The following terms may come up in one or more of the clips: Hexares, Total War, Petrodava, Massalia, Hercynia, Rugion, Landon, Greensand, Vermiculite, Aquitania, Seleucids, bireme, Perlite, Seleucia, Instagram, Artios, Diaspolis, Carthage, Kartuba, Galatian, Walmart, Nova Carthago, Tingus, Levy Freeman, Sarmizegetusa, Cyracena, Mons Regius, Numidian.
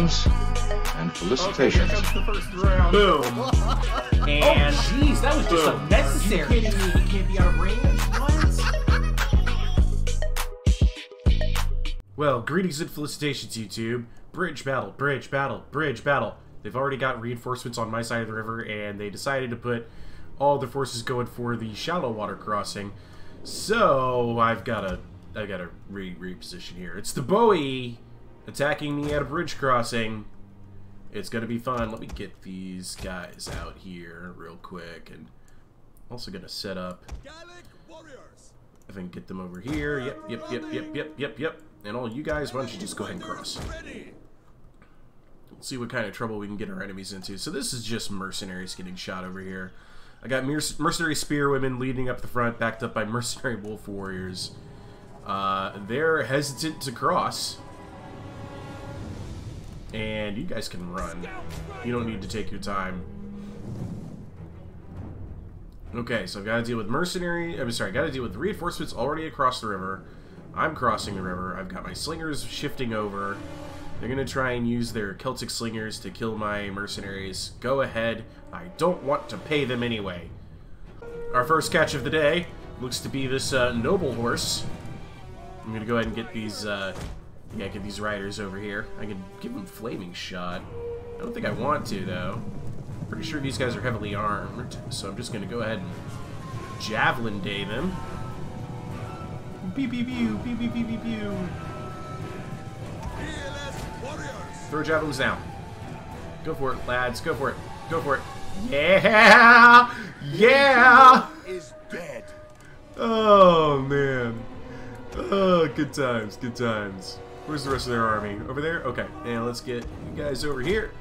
greetings and felicitations. Okay, here comes the first round. Boom. And jeez, oh, that was just unnecessary. Are you kidding me? You can't be outrageous. What? Well, greetings and felicitations, YouTube. Bridge battle, bridge battle, bridge battle. They've already got reinforcements on my side of the river, and they decided to put all the forces going for the shallow water crossing. So I've got to reposition here. It's the Bowie attacking me at a bridge crossing. It's gonna be fun. Let me get these guys out here real quick, and I'm also gonna set up. If I can get them over here. Yep, yep, yep, yep, yep, yep, yep. And all you guys, why don't you just go ahead and cross? Let's see what kind of trouble we can get our enemies into. So this is just mercenaries getting shot over here. I got mercenary spearwomen leading up the front, backed up by mercenary wolf warriors. They're hesitant to cross. And you guys can run. You don't need to take your time. Okay, so I've got to deal with reinforcements already across the river. I'm crossing the river. I've got my slingers shifting over. They're going to try and use their Celtic slingers to kill my mercenaries. Go ahead. I don't want to pay them anyway. Our first catch of the day looks to be this noble horse. I'm going to go ahead and get these get these riders over here. I can give them flaming shot. I don't think I want to, though. I'm pretty sure these guys are heavily armed, so I'm just going to go ahead and javelin day them. Pew, pew, pew, pew, pew, pew, pew, pew. Throw javelins down. Go for it, lads. Go for it. Go for it. Yeah! Yeah! Is dead. Oh, man. Oh, good times. Good times. Where's the rest of their army? Over there? Okay. And let's get you guys over here.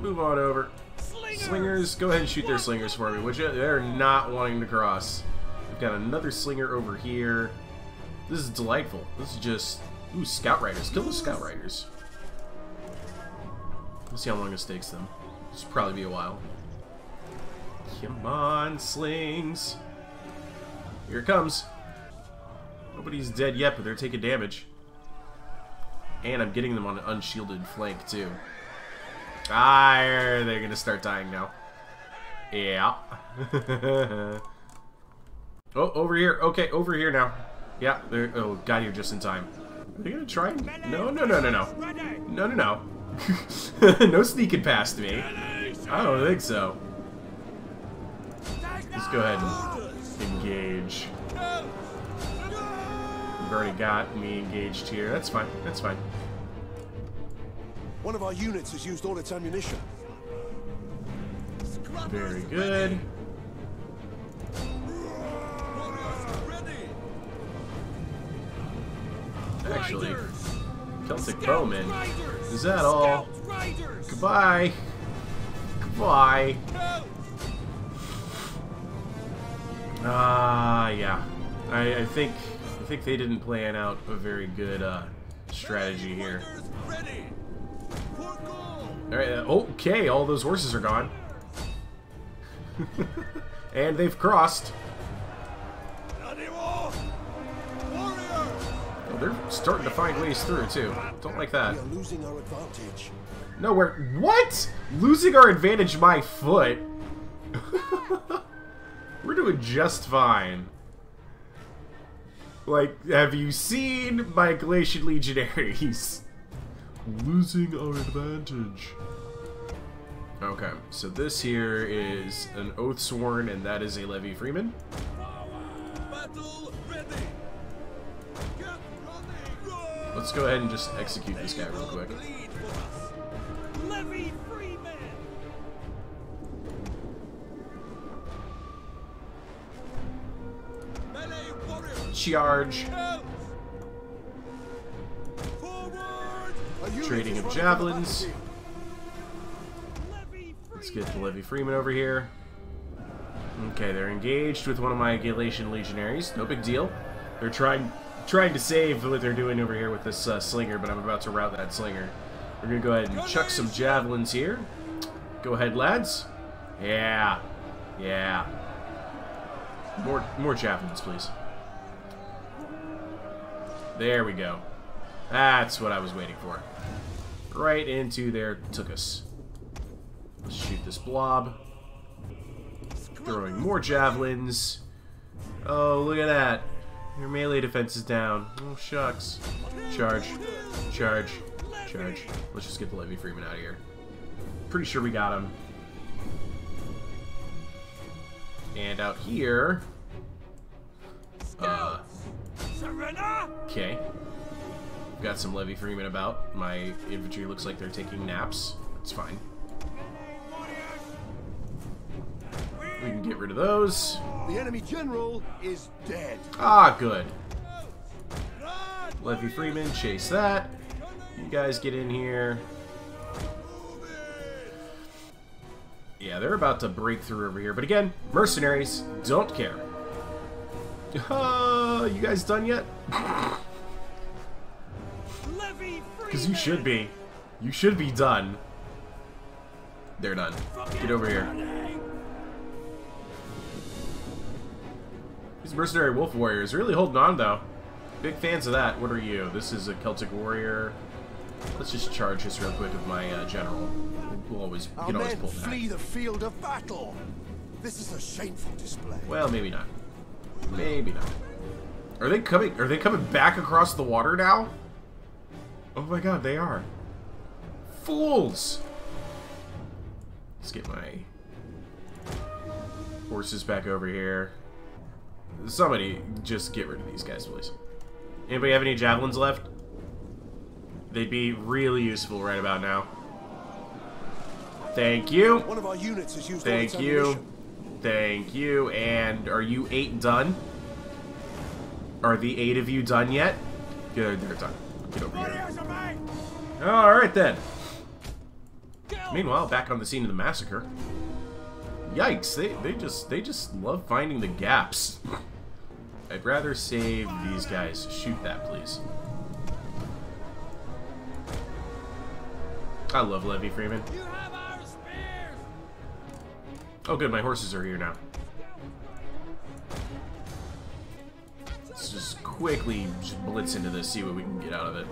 Move on over. Slingers. Go ahead and shoot their slingers for me, would you? They're not wanting to cross. We've got another slinger over here. This is delightful. This is just... Ooh, scout riders. Kill the scout riders. Let's see how long this takes them. This will probably be a while. Come on, slings. Here it comes. Nobody's dead yet, but they're taking damage. And I'm getting them on an unshielded flank, too. Ah, they're going to start dying now. Yeah. Oh, over here. Okay, over here now. Yeah, they're... Oh, got here just in time. Are they going to try and... No, no, no, no, no. No, no, no. No sneaking past me. I don't think so. Let's go ahead and engage. We've already got me engaged here. That's fine. That's fine. One of our units has used all its ammunition. Very good. Actually, Celtic Bowman. Is that all? Goodbye. Goodbye. Yeah. I think they didn't plan out a very good strategy here. All right, okay, all those horses are gone. And they've crossed. They're starting to find ways through, too. Don't like that. We are losing our advantage. No, we're... What? Losing our advantage, my foot. We're doing just fine. Like, have you seen my Galatian legionaries? Losing our advantage. Okay, so this here is an Oathsworn, and that is a Levy Freeman. Battle ready. Let's go ahead and just execute this guy real quick. Charge. Trading of javelins. Let's get the Levy Freeman over here. Okay, they're engaged with one of my Galatian legionaries. No big deal. They're trying to save what they're doing over here with this slinger, but I'm about to rout that slinger. We're going to go ahead and chuck some javelins here. Go ahead, lads. Yeah. Yeah. More javelins, please. There we go. That's what I was waiting for. Right into their tuchus. Let's shoot this blob. Throwing more javelins. Oh, look at that. Your melee defense is down. Oh, shucks. Charge. Charge. Charge. Let's just get the Levy Freeman out of here. Pretty sure we got him. And out here... okay. We've got some Levy Freeman about. My infantry looks like they're taking naps. That's fine. We can get rid of those. The enemy general is dead. Ah, good. Levy Freeman, chase that. You guys get in here. Yeah, they're about to break through over here. But again, mercenaries don't care. You guys done yet? Because you should be. You should be done. They're done. Get over here. These mercenary wolf warriors really holding on, though. Big fans of that. What are you? This is a Celtic warrior. Let's just charge this real quick with my general. We can always pull back. Flee the field of battle. This is a shameful display. Well, maybe not. Maybe not. Are they coming back across the water now? Oh my god, they are. Fools! Let's get my horses back over here. Somebody just get rid of these guys, please. Anybody have any javelins left? They'd be really useful right about now. Thank you. One of our units has used Thank you. Ammunition. Thank you. And are you 8 done? Are the 8 of you done yet? Good, they're done. Get over here. Alright then. Meanwhile, back on the scene of the massacre. Yikes, they just love finding the gaps. I'd rather save these guys. Shoot that, please. I love Levy Freeman. Oh good, my horses are here now. Let's just quickly blitz into this, see what we can get out of it.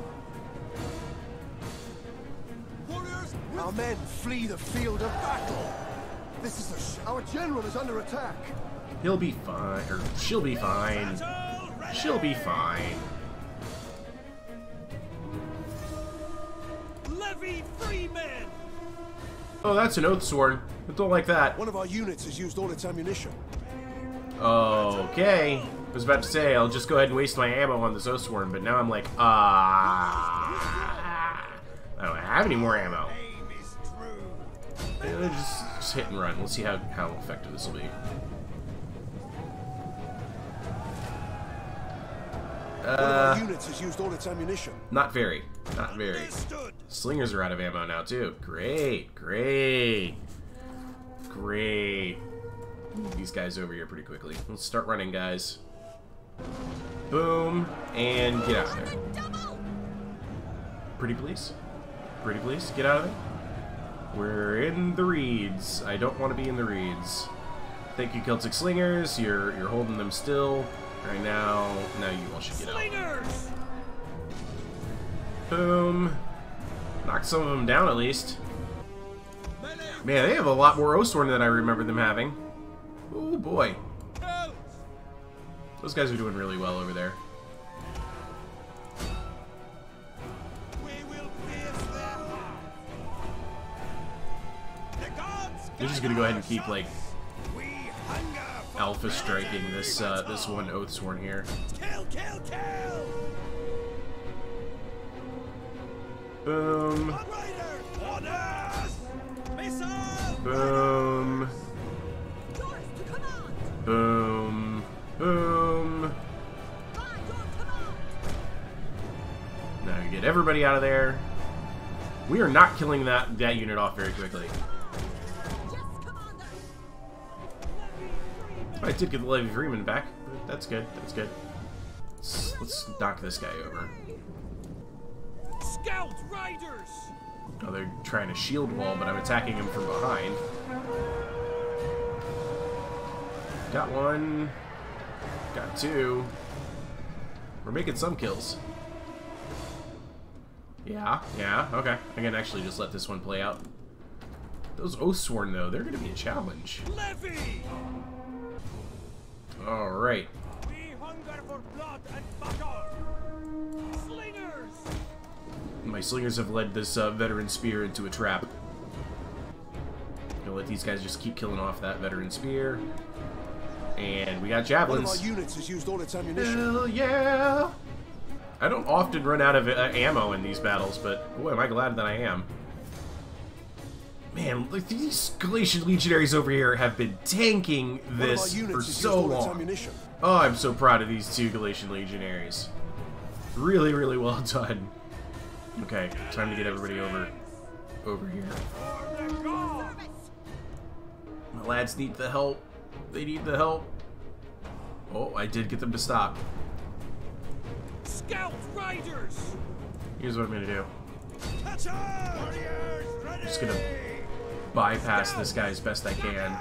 Our men flee the field of battle. This is our general is under attack. He'll be fine, or she'll be fine. She'll be fine. Levy Freeman. Oh, that's an oath sword. I don't like that. One of our units has used all its ammunition. Okay. I was about to say I'll just go ahead and waste my ammo on this oath sword, but now I'm like, I don't have any more ammo. Just hit and run. We'll see how effective this will be. Units has used all its ammunition. Not very. Not very. Slingers are out of ammo now too. Great, great, great. Move these guys over here pretty quickly. Let's start running, guys. Boom and get out of there. Pretty please. Pretty please. Get out of there. We're in the reeds. I don't want to be in the reeds. Thank you, Celtic Slingers. You're holding them still. Right now, you all should get out. Boom. Knock some of them down at least. Man, they have a lot more Osworn than I remember them having. Oh boy. Those guys are doing really well over there. They're just gonna go ahead and keep like alpha striking this this one Oathsworn here. Kill. Boom. Boom. Boom. Boom. Now you get everybody out of there. We are not killing that unit off very quickly. I did get the Levy Freeman back. That's good. That's good. Let's knock this guy over. Scout Riders! Oh, they're trying to shield wall, but I'm attacking him from behind. Got one. Got two. We're making some kills. Yeah, okay. I can actually just let this one play out. Those Oathsworn, though, they're going to be a challenge. Levy! All right. We hunger for blood and battle. Slingers! My slingers have led this veteran spear into a trap. Gonna let these guys just keep killing off that veteran spear. And we got javelins. One of our units has used all its ammunition. Hell yeah! I don't often run out of ammo in these battles, but boy, am I glad that I am. Man, look, these Galatian legionaries over here have been tanking this for so long. Oh, I'm so proud of these two Galatian legionaries. Really, really well done. Okay, time to get everybody over here. My lads need the help. They need the help. Oh, I did get them to stop. Scout riders. Here's what I'm gonna do. I'm just gonna bypass this guy as best I can.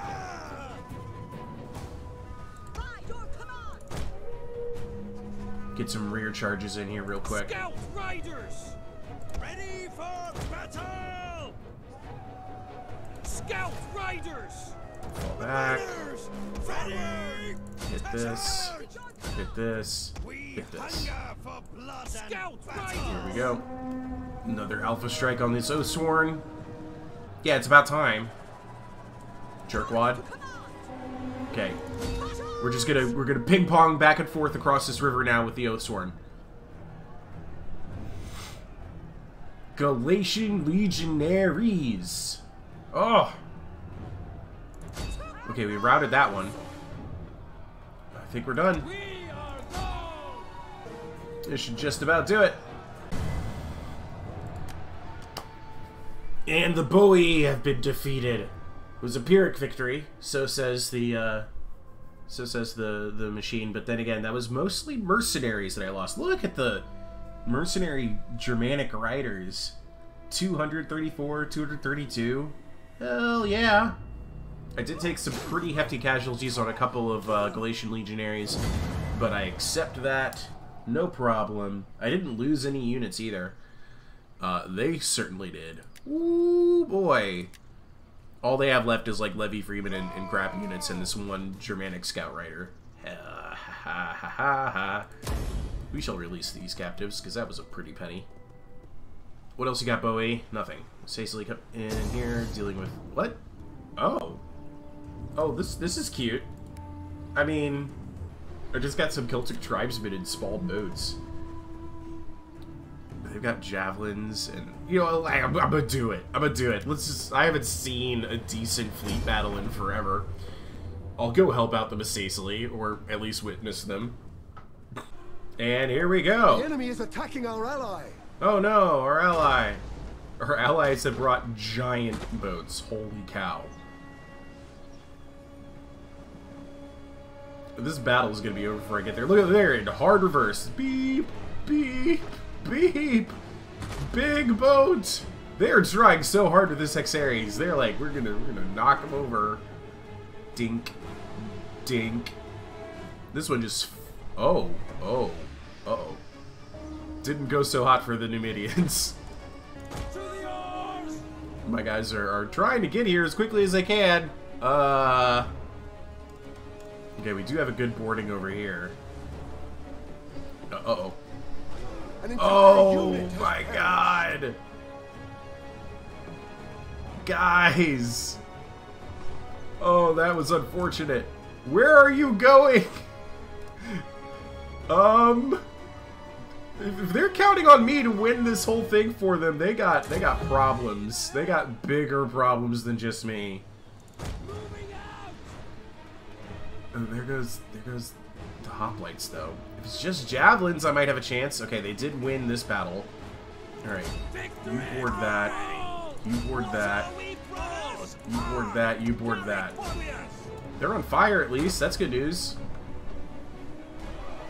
Get some rear charges in here real quick. Scout riders, ready for battle. Scout riders. Fall back. Hit this. Hit this. Hit this. Here we go. Another alpha strike on this Oathsworn. Yeah, it's about time. Jerkwad. Okay. We're gonna ping pong back and forth across this river now with the Oathsworn. Galatian legionaries. Oh. Okay, we routed that one. I think we're done. This should just about do it. And the Bowie have been defeated. It was a Pyrrhic victory, so says the machine. But then again, that was mostly mercenaries that I lost. Look at the mercenary Germanic riders, 234, 232. Hell yeah. I did take some pretty hefty casualties on a couple of Galatian legionaries, but I accept that, no problem. I didn't lose any units either. They certainly did. Ooh, boy. All they have left is, like, Levy Freeman and crap units and this one Germanic scout rider. Ha ha ha ha ha. We shall release these captives, because that was a pretty penny. What else you got, Bowie? Nothing. Cecily come in here, dealing with... What? Oh. Oh, this is cute. I mean, I just got some Celtic tribesmen in small boats. They've got javelins, and you know, like, I'm gonna do it. I'm gonna do it. Let's just. I haven't seen a decent fleet battle in forever. I'll go help out the Massalia, or at least witness them. And here we go. The enemy is attacking our ally. Oh no, our ally. Our allies have brought giant boats. Holy cow. This battle is going to be over before I get there. Look at there, in hard reverse. Beep, beep, beep. Big boat. They're trying so hard with this Hexares. They're like, we're gonna knock them over. Dink, dink. This one just, oh. Didn't go so hot for the Numidians. My guys are trying to get here as quickly as they can. Okay, we do have a good boarding over here. Uh-oh. Oh, my God. Guys. Oh, that was unfortunate. Where are you going? If they're counting on me to win this whole thing for them, they got problems. They got bigger problems than just me. And there goes the hoplites, though. If it's just javelins, I might have a chance. Okay, they did win this battle. Alright. You board that. You board that. You board that. You board that. They're on fire, at least. That's good news.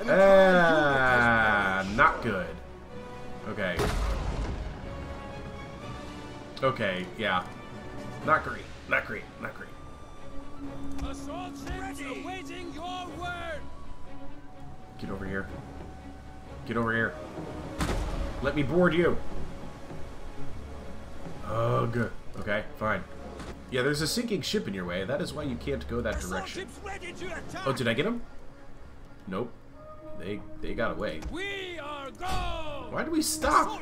Ah, not good. Okay. Okay, yeah. Not great. Not great. Not great. Assault ships awaiting your word. Get over here. Get over here. Let me board you. Ugh. Okay, fine. Yeah, there's a sinking ship in your way. That is why you can't go that direction. Oh, did I get him? Nope. They got away. We are gone. Why do we stop?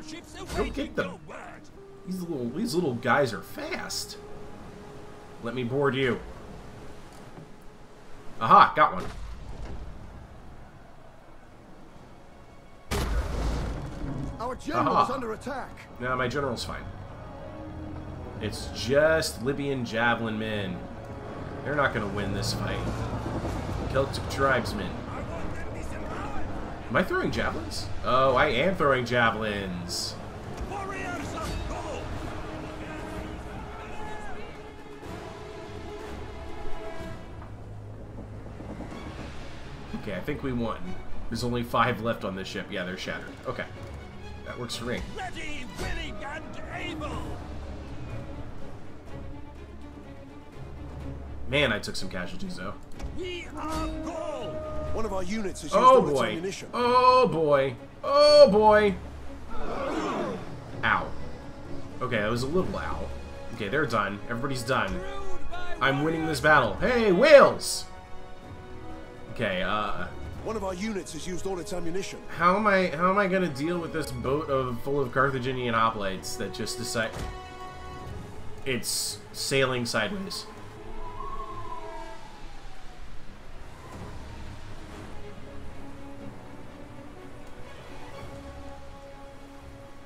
Don't get them. These little guys are fast. Let me board you. Aha, got one. Our general is under attack. No, my general's fine. It's just Libyan javelin men. They're not going to win this fight. Celtic tribesmen. Am I throwing javelins? Oh, I am throwing javelins. Okay, I think we won. There's only 5 left on this ship. Yeah, they're shattered. Okay. That works for me. Ready, willing, and able. Man, I took some casualties though. We are gold. One of our units is used. Oh boy. Oh boy. Oh boy. Ow. Okay, that was a little ow. Okay, they're done. Everybody's done. I'm winning this battle. Hey, Wales! Okay, one of our units has used all its ammunition. How am I gonna deal with this boat full of Carthaginian hoplites that just decide it's sailing sideways?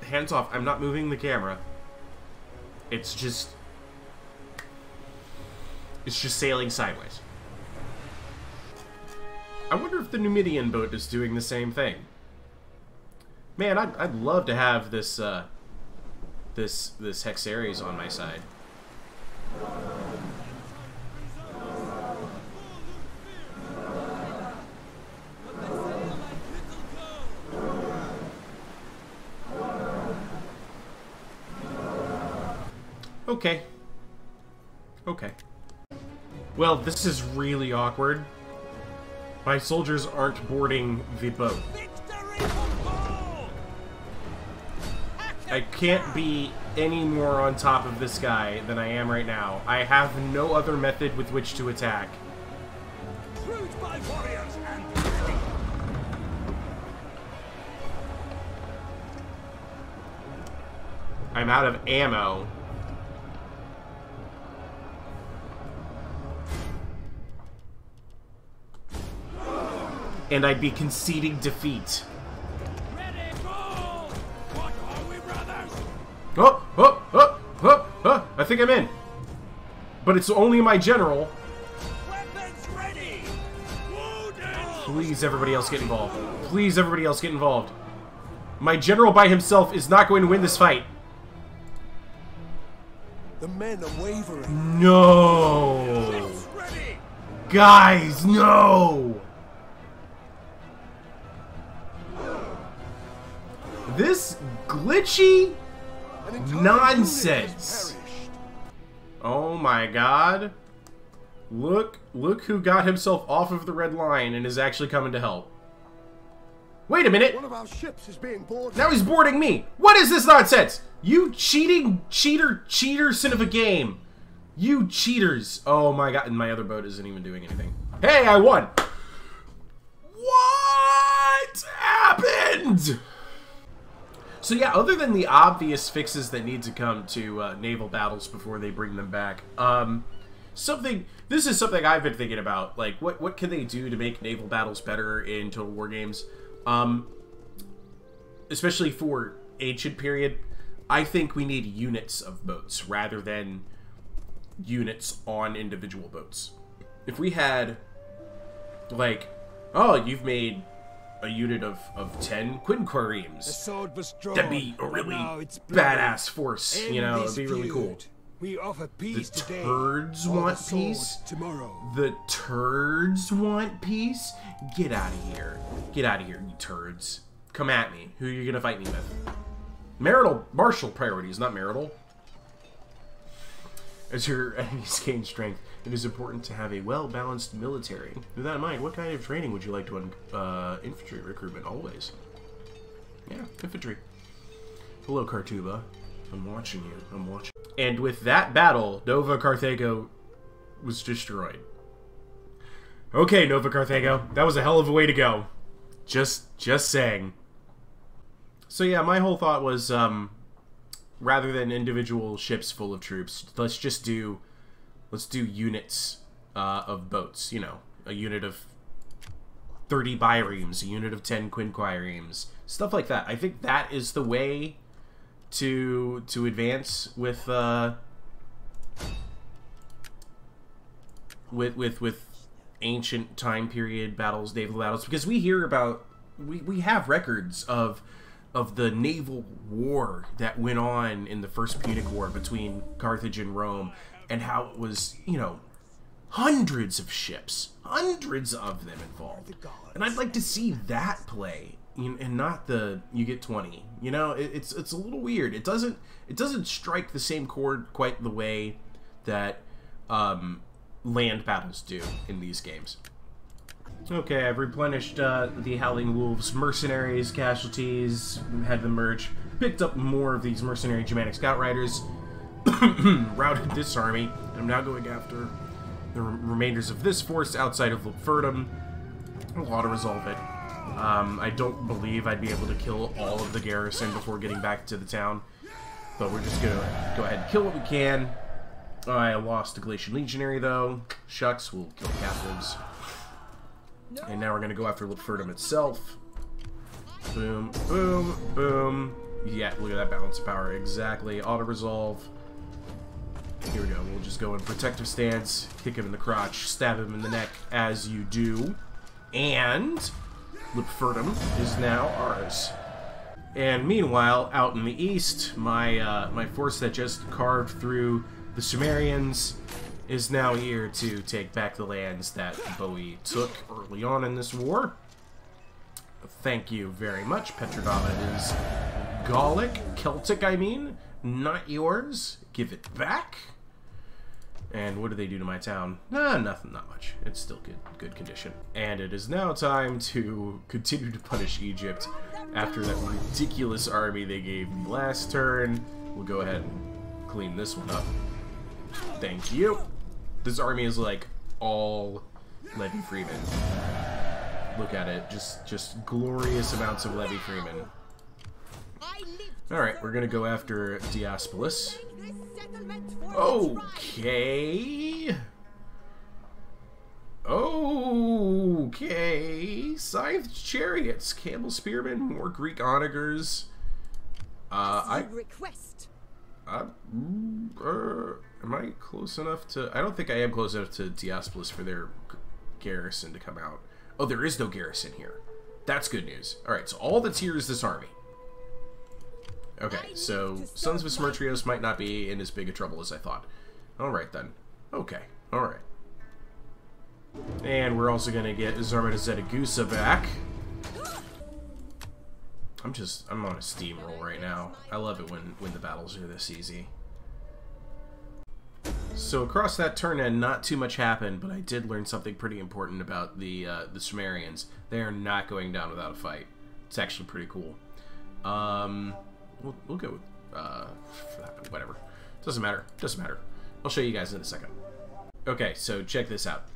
Hands off, I'm not moving the camera. It's just sailing sideways. I wonder if the Numidian boat is doing the same thing. Man, I'd love to have this this Hexares on my side. Okay. Okay. Well, this is really awkward. My soldiers aren't boarding the boat. I can't be any more on top of this guy than I am right now. I have no other method with which to attack. I'm out of ammo. And I'd be conceding defeat. Ready, go! What are we, brothers? Oh, oh, oh, oh, oh, I think I'm in. But it's only my general. Weapons ready. Please, everybody else get involved. Please, everybody else get involved. My general by himself is not going to win this fight. The men are wavering. No. Guys, no. This glitchy nonsense. Oh my god. Look who got himself off of the red line and is actually coming to help. Wait a minute. One of our ships is being boarded. Now he's boarding me. What is this nonsense? You cheating cheater sin of a game. You cheaters. Oh my god, and my other boat isn't even doing anything. Hey, I won. What happened? So yeah, other than the obvious fixes that need to come to naval battles before they bring them back, this is something I've been thinking about. Like, what can they do to make naval battles better in Total War games? Especially for ancient period, I think we need units of boats rather than units on individual boats. If we had, like, oh, you've made a unit of 10 quinquaremes. That'd be a really badass force, you know, it'd be really cool. We offer peace the today. Turds want the peace. Tomorrow. The turds want peace? Get out of here. Get out of here, you turds. Come at me. Who are you gonna fight me with? Martial priorities, not marital. As your enemies gain strength, it is important to have a well-balanced military. With that in mind, what kind of training would you like to infantry recruitment always? Yeah, infantry. Hello, Kartuba. I'm watching you. I'm watching. And with that battle, Nova Carthago was destroyed. Okay, Nova Carthago, that was a hell of a way to go. Just saying. So yeah, my whole thought was, rather than individual ships full of troops, let's do units of boats. You know, a unit of 30 biremes, a unit of 10 quinquiremes, stuff like that. I think that is the way to advance with ancient time period battles, naval battles, because we hear about, we have records of the naval war that went on in the First Punic War between Carthage and Rome, and how it was, you know, hundreds of ships, hundreds of them involved. And I'd like to see that play, and not the you get 20. You know, it's a little weird. It doesn't strike the same chord quite the way that land battles do in these games. Okay, I've replenished the Howling Wolves mercenaries, casualties, had them merge, picked up more of these mercenary Germanic scout riders, routed this army, and I'm now going after the remainders of this force outside of Lephurdum. I'll auto-resolve it. I don't believe I'd be able to kill all of the garrison before getting back to the town, but we're just gonna go ahead and kill what we can. I lost a Galatian legionary, though. Shucks, we'll kill captives. No. And now we're gonna go after Lephurdum itself. Boom, boom, boom. Yeah, look at that balance of power. Exactly. Auto-resolve. Here we go. We'll just go in protective stance, kick him in the crotch, stab him in the neck, as you do. And Lephurdum is now ours. And meanwhile, out in the east, my force that just carved through the Sumerians is now here to take back the lands that Bowie took early on in this war. Thank you very much. Petrodava is Gallic, Celtic, I mean, not yours. Give it back. And what do they do to my town? Nothing, not much. It's still good condition. And it is now time to continue to punish Egypt after that ridiculous army they gave me last turn. We'll go ahead and clean this one up. Thank you. This army is like all Levy Freeman. Look at it, just glorious amounts of Levy Freeman. All right, we're gonna go after Diaspolis. Okay. Okay. Scythed chariots, camel spearmen, more Greek onagers. Am I close enough to... I don't think I am close enough to Diaspolis for their garrison to come out. Oh, there is no garrison here. That's good news. Alright, so all that's here is this army. Okay, so Sons of Smertrios might not be in as big a trouble as I thought. Alright then. Okay, alright. And we're also going to get Sarmizegetusa back. I'm on a steamroll right now. I love it when the battles are this easy. So across that turn end, not too much happened, but I did learn something pretty important about the Sumerians. They are not going down without a fight. It's actually pretty cool. We'll go with whatever. Doesn't matter. I'll show you guys in a second. Okay, so check this out.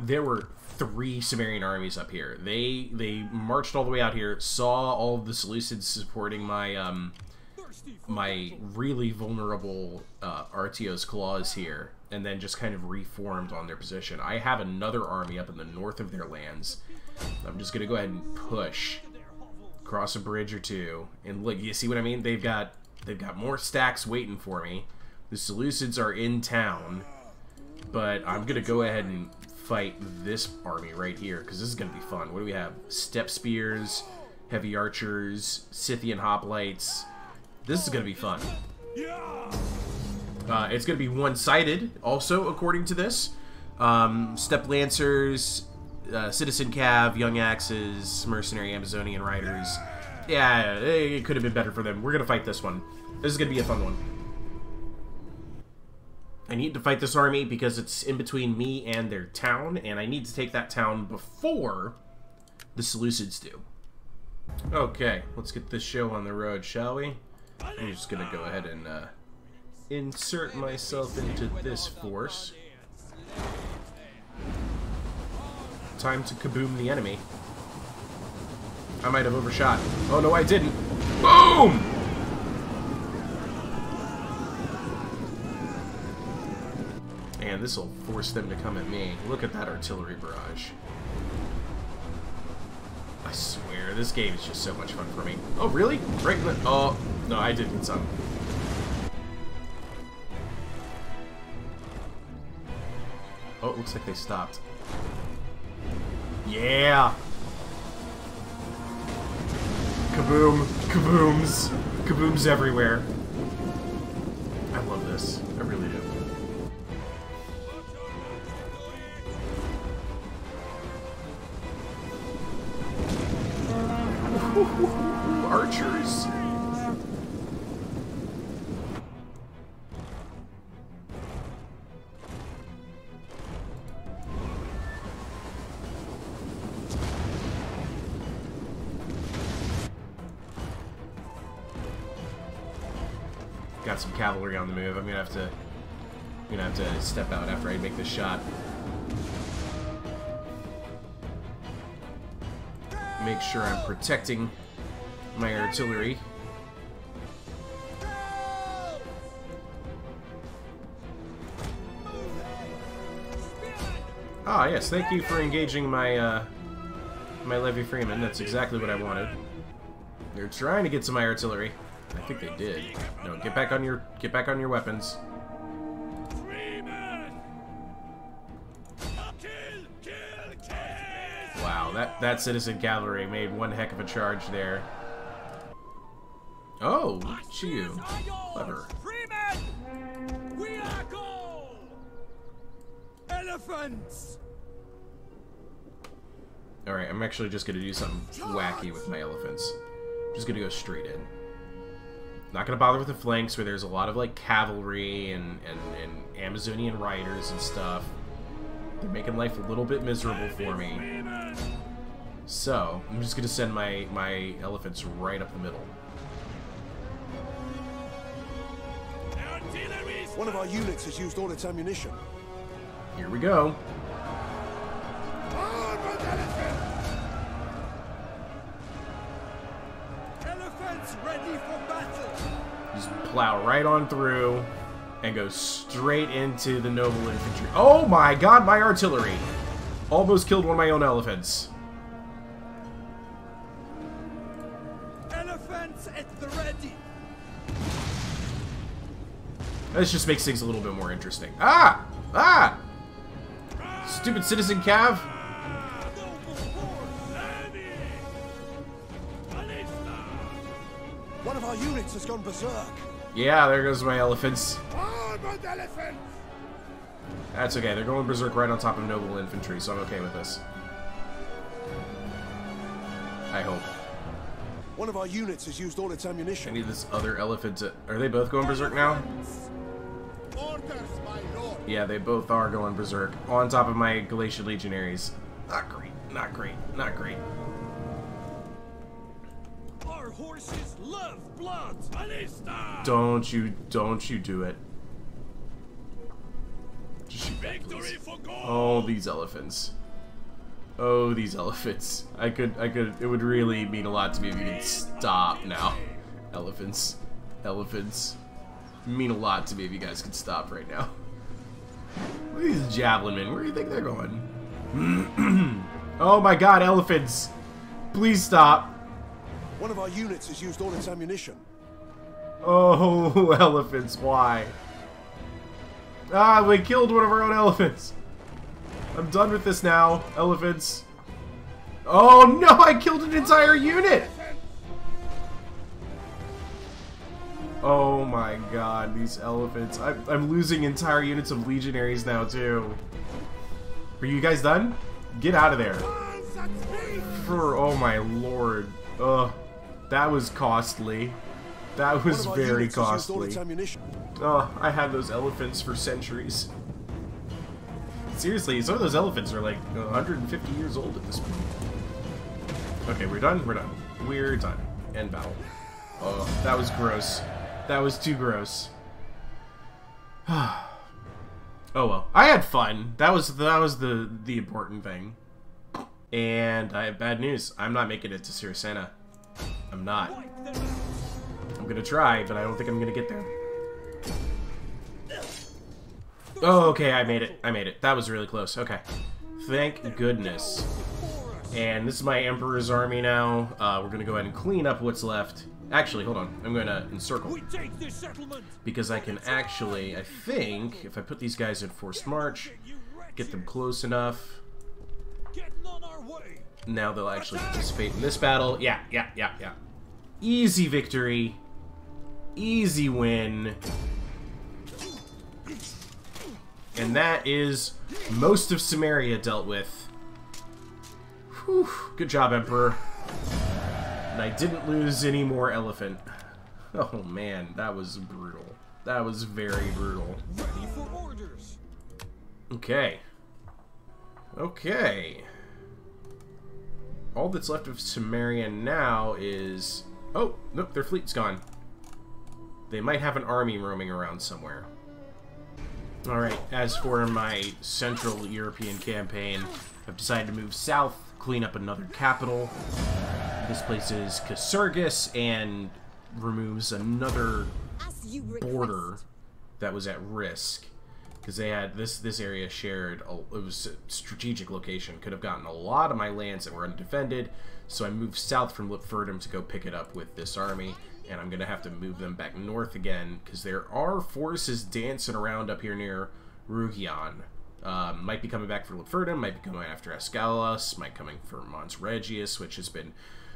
There were 3 Sumerian armies up here. They marched all the way out here, saw all of the Seleucids supporting my my really vulnerable Artios claws here, and then just kind of reformed on their position. I have another army up in the north of their lands. I'm just gonna go ahead and push, cross a bridge or two, and look, you see what I mean? They've got more stacks waiting for me. The Seleucids are in town, but I'm gonna go ahead and fight this army right here, because this is gonna be fun. What do we have? Step spears, heavy archers, Scythian hoplites. This is going to be fun. It's going to be one-sided, also, according to this. Step Lancers, Citizen Cav, Young Axes, Mercenary Amazonian Riders. Yeah, it could have been better for them. We're going to fight this one. This is going to be a fun one. I need to fight this army because it's in between me and their town, and I need to take that town before the Seleucids do. Okay, let's get this show on the road, shall we? I'm just gonna go ahead and insert myself into this force. Time to kaboom the enemy. I might have overshot. Oh no, I didn't. Boom! And this will force them to come at me. Look at that artillery barrage. I swear, this game is just so much fun for me. Oh, really? Right in the... Oh, no, I did get some. Oh, it looks like they stopped. Yeah! Kaboom! Kabooms! Kabooms everywhere. I love this. I really do. Archers! Got some cavalry on the move. I'm gonna have to step out after I make this shot. Make sure I'm protecting my artillery. Ah, yes, thank you for engaging my my Levy Freeman. That's exactly what I wanted. They're trying to get to my artillery. I think they did. No, get back on your weapons. Wow, that citizen cavalry made one heck of a charge there. Oh, look at you. Clever. Freeman, we are gold. Elephants. All right, I'm actually just gonna do something wacky with my elephants. I'm just gonna go straight in. Not gonna bother with the flanks where there's a lot of like cavalry and Amazonian riders and stuff. They're making life a little bit miserable for me. So I'm just gonna send my elephants right up the middle. One of our units has used all its ammunition. Here we go. Elephants ready for battle. Just plow right on through and go straight into the noble infantry. Oh my god, my artillery! Almost killed one of my own elephants. Elephants at the ready. This just makes things a little bit more interesting. Ah! Ah! Stupid citizen cav! One of our units has gone berserk. Yeah, there goes my elephants. That's okay, they're going berserk right on top of noble infantry, so I'm okay with this. I hope. One of our units has used all its ammunition. I need this other elephant to... Are they both going berserk now? Yeah, they both are going berserk. On top of my Galatian legionaries. Not great, not great, not great. Our horses love blood. Don't you do it. Just shoot back, please. Oh, these elephants. Oh, these elephants. It would really mean a lot to me if you could stop now. Elephants. Elephants. Mean a lot to me if you guys could stop right now. Look at these javelin men. Where do you think they're going? Oh my god, elephants! Please stop. One of our units has used all its ammunition. Oh, elephants, why? Ah, we killed one of our own elephants. I'm done with this now, elephants. Oh no, I killed an entire unit! Oh my god, these elephants. I'm losing entire units of legionaries now, too. Are you guys done? Get out of there. Oh my lord. Ugh. That was costly. That was very costly. Oh, I had those elephants for centuries. Seriously, some of those elephants are like 150 years old at this point. Okay, we're done. We're done. End battle. Oh, that was gross. That was too gross. Oh well, I had fun. That was the important thing. And I have bad news. I'm not making it to Cyracena. I'm not. I'm gonna try, but I don't think I'm gonna get there. Oh, okay, I made it. I made it. That was really close. Okay. Thank goodness. And this is my Emperor's army now. We're gonna go ahead and clean up what's left. Actually, hold on. I'm gonna encircle. Because I can actually, I think, if I put these guys in forced march, get them close enough. Now they'll actually participate in this battle. Yeah, yeah, yeah, yeah. Easy victory. Easy win. And that is most of Samaria dealt with. Whew. Good job, Emperor. And I didn't lose any more elephant. Oh man, that was brutal. That was very brutal. Ready for orders. Okay. Okay. All that's left of Samaria now is... Oh, nope, their fleet's gone. They might have an army roaming around somewhere. Alright, as for my Central European campaign, I've decided to move south, clean up another capital. This place is Casurgis, and removes another border that was at risk. Because they had this area shared, it was a strategic location, could have gotten a lot of my lands that were undefended, so I moved south from Lephurdum to go pick it up with this army, and I'm going to have to move them back north again, because there are forces dancing around up here near Rugion. Might be coming back for Lephurdum, might be coming after Ascalos, might be coming for Mons Regius, which has been...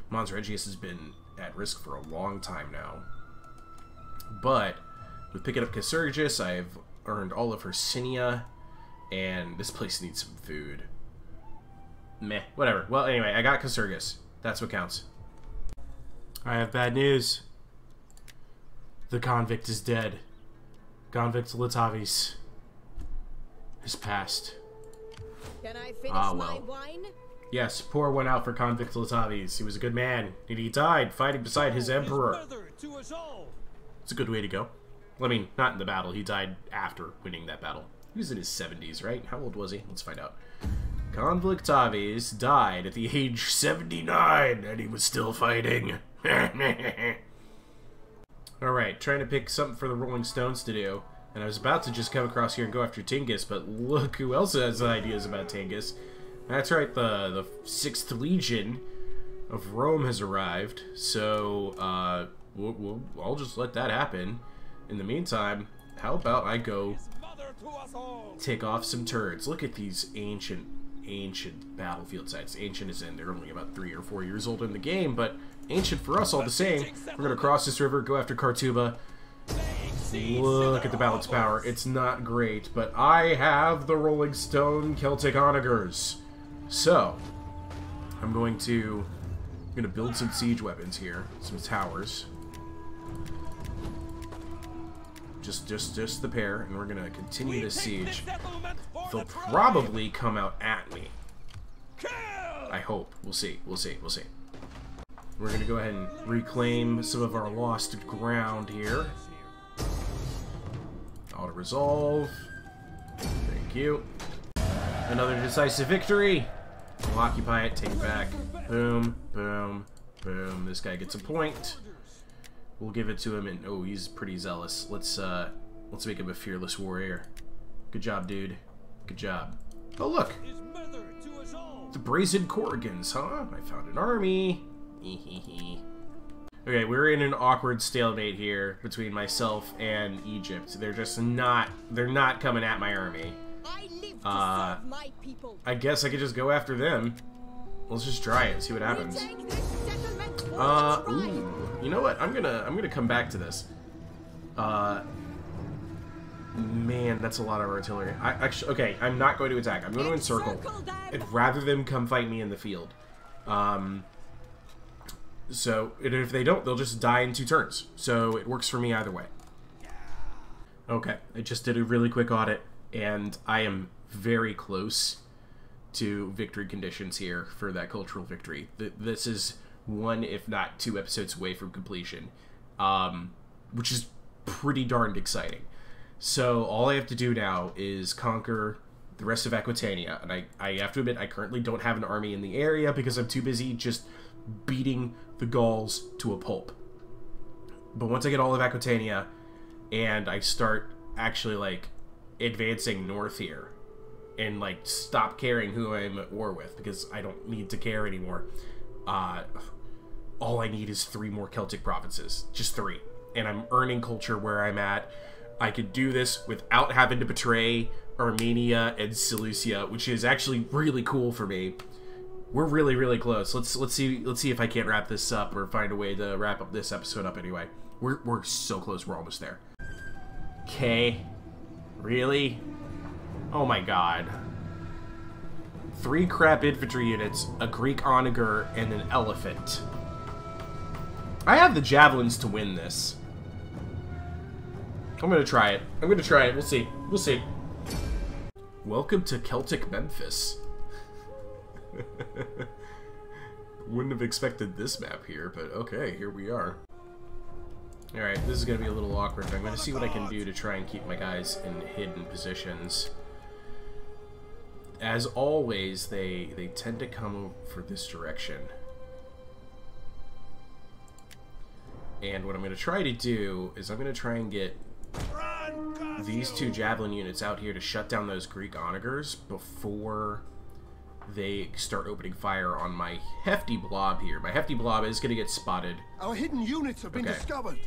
Mons Regius has been at risk for a long time now. But, with picking up Casurgis, I've earned all of Hercynia, and this place needs some food. Meh, whatever. Well, anyway, I got Casurgis. That's what counts. I have bad news. The convict is dead. Convictolitavis has passed. Can I finish my wine? Yes, pour one out for Convictolitavis. He was a good man, and he died fighting beside his emperor. It's a good way to go. I mean, not in the battle. He died after winning that battle. He was in his 70s, right? How old was he? Let's find out. Convictolitavis died at the age 79, and he was still fighting. Alright, trying to pick something for the Rolling Stones to do. And I was about to just come across here and go after Tingus, but look who else has ideas about Tingus. That's right, the 6th Legion of Rome has arrived. So, I'll just let that happen. In the meantime, how about I go take off some turrets? Look at these ancient battlefield sites. Ancient is in, they're only about 3 or 4 years old in the game, but ancient for us all the same. We're gonna cross this river, go after Kartuba. Look at the balance power. It's not great, but I have the Rolling Stone Celtic onagers. So, I'm gonna build some siege weapons here, some towers. Just the pair, and we're gonna continue this siege. They'll probably come out at me. I hope. We'll see. We'll see. We'll see. We're gonna go ahead and reclaim some of our lost ground here. Auto resolve. Thank you. Another decisive victory. We'll occupy it. Take it back. Boom. Boom. Boom. This guy gets a point. We'll give it to him, and oh, he's pretty zealous. Let's make him a fearless warrior. Good job, dude. Good job. Oh, look! The Brazen Corrigans, huh? I found an army! Okay, we're in an awkward stalemate here between myself and Egypt. They're not coming at my army. I guess I could just go after them. Let's just try it, see what happens. Ooh. You know what? I'm gonna come back to this. Man, that's a lot of artillery. I actually, okay, I'm not going to attack. I'm going to encircle. I'd rather them come fight me in the field. So, and if they don't, they'll just die in 2 turns. So it works for me either way. Okay, I just did a really quick audit, and I am very close to victory conditions here for that cultural victory. This is 1, if not 2 episodes away from completion, which is pretty darned exciting. So all I have to do now is conquer the rest of Aquitania. And I have to admit, I currently don't have an army in the area because I'm too busy just beating the Gauls to a pulp. But once I get all of Aquitania and I start actually, like, advancing north here and, like, stop caring who I'm at war with because I don't need to care anymore, all I need is 3 more Celtic provinces. Just 3. And I'm earning culture where I'm at. I could do this without having to betray Armenia and Seleucia, which is actually really cool for me. We're really, really close. Let's see if I can't wrap this up or find a way to wrap up this episode up anyway. We're so close. We're almost there. Okay. Really? Oh my god. 3 crap infantry units, a Greek onager, and an elephant. I have the javelins to win this. I'm gonna try it. I'm gonna try it. We'll see. We'll see. Welcome to Celtic Memphis. Wouldn't have expected this map here, but okay, here we are. Alright, this is going to be a little awkward, but I'm going to see what I can do to try and keep my guys in hidden positions. As always, they tend to come over for this direction. And what I'm going to try to do is I'm going to try and get these 2 javelin units out here to shut down those Greek onagers before they start opening fire on my hefty blob here. My hefty blob is going to get spotted. Our hidden units have been discovered.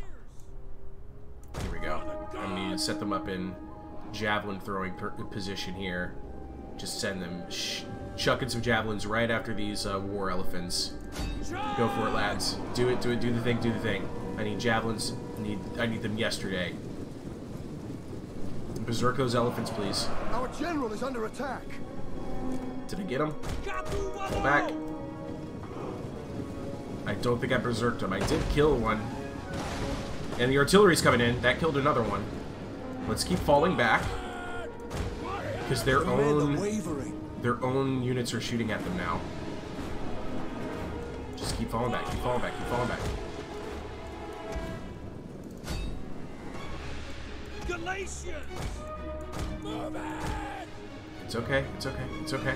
Here we go. I'm going to set them up in javelin throwing position here. Just send them chucking some javelins right after these war elephants. Go for it, lads. Do it, do it, do the thing, do the thing. I need javelins. I need them yesterday. Berserk those elephants, please. Our general is under attack. Did I get him? Go back. I don't think I berserked him. I did kill one. And the artillery's coming in. That killed another one. Let's keep falling back. Because their own units are shooting at them now. Just keep falling back. Keep falling back. Keep falling back. Galatians! Move it! It's okay, it's okay, it's okay.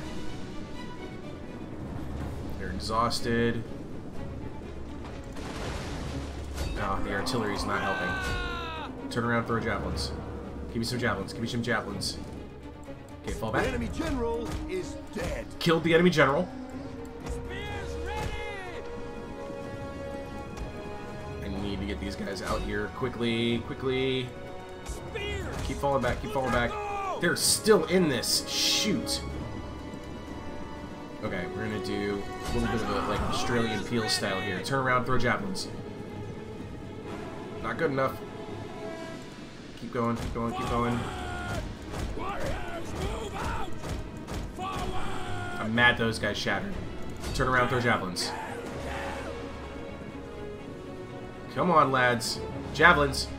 They're exhausted. Ah, oh, the artillery's not helping. Turn around, throw javelins. Give me some javelins, give me some javelins. Okay, fall back. The enemy general is dead. Killed the enemy general. Spears ready. I need to get these guys out here quickly, quickly. Spears. Keep falling back, keep falling back. They're still in this. Shoot. Okay, we're gonna do a little bit of a, like, Australian Peel style here. Turn around, throw javelins. Not good enough. Keep going, keep going, keep going. I'm mad those guys shattered. Turn around, throw javelins. Come on, lads. Javelins.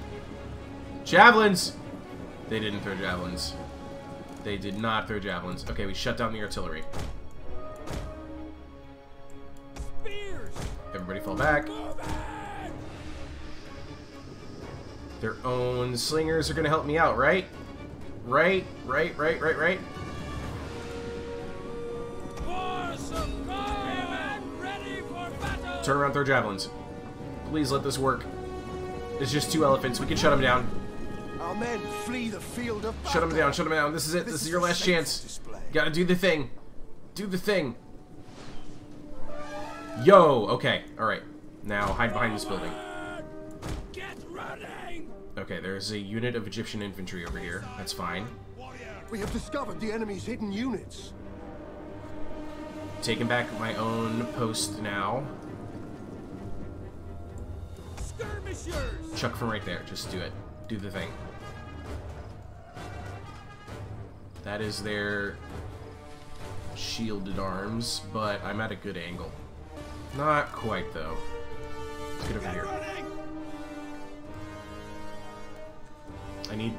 Javelins! They didn't throw javelins. They did not throw javelins. Okay, we shut down the artillery. Spears. Everybody fall back. Their own slingers are gonna help me out, right? Right, right, right, right, right. Turn around, throw javelins. Please let this work. It's just 2 elephants. We can shut them down. Our men flee the field of battle. Shut him down, shut him down. This is it. This is your last chance. Display. Gotta do the thing. Do the thing. Yo, okay. Alright. Now hide behind this building. Get running. Okay, there's a unit of Egyptian infantry over here. That's fine. We have discovered the enemy's hidden units. Taking back my own post now. Skirmishers. Chuck from right there. Just do it. Do the thing. That is their shielded arms, but I'm at a good angle. Not quite, though. Let's get over here.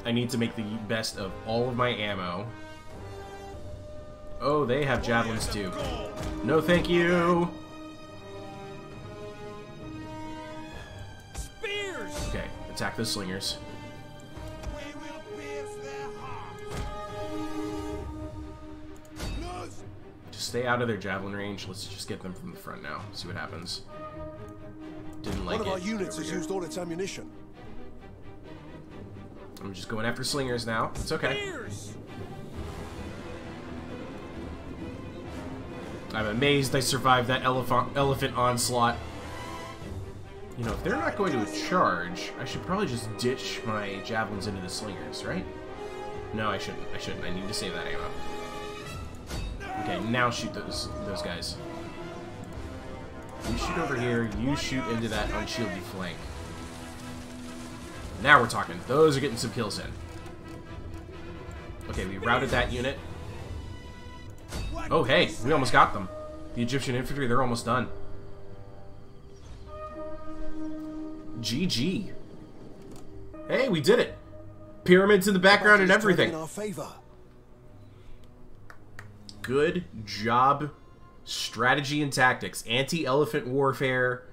I need to make the best of all of my ammo. Oh, they have javelins, too. No, thank you! Spears. Okay, attack the slingers. Stay out of their javelin range. Let's just get them from the front now. See what happens. Didn't like it. One of our units has used all its ammunition. I'm just going after slingers now. It's okay. I'm amazed I survived that elephant onslaught. You know, if they're not going to charge, I should probably just ditch my javelins into the slingers, right? No, I shouldn't. I shouldn't. I need to save that ammo. Okay, now shoot those guys. You shoot over here. You shoot into that unshielded flank. Now we're talking. Those are getting some kills in. Okay, we routed that unit. Oh, hey. We almost got them. The Egyptian infantry, they're almost done. GG. Hey, we did it. Pyramids in the background and everything. Good job. Strategy and tactics. Anti-elephant warfare.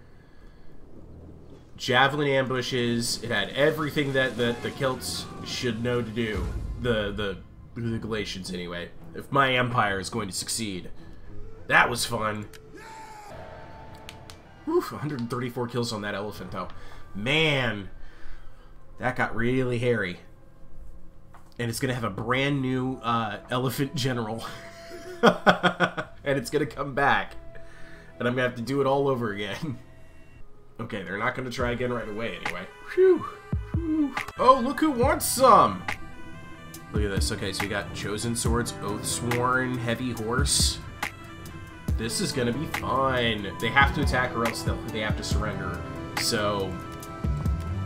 Javelin ambushes. It had everything that the Celts should know to do. The Galatians, anyway. If my empire is going to succeed. That was fun. Oof, 134 kills on that elephant, though. Man, that got really hairy. And it's going to have a brand new elephant general. And it's going to come back. And I'm going to have to do it all over again. Okay, they're not going to try again right away, anyway. Whew. Whew. Oh, look who wants some! Look at this. Okay, so we got Chosen Swords, Oathsworn, Heavy Horse. This is gonna be fun. They have to attack or else they have to surrender. So,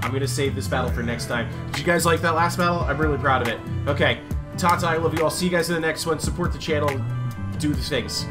I'm gonna save this battle for next time. Did you guys like that last battle? I'm really proud of it. Okay, Tata, I love you all. See you guys in the next one. Support the channel. Do the things.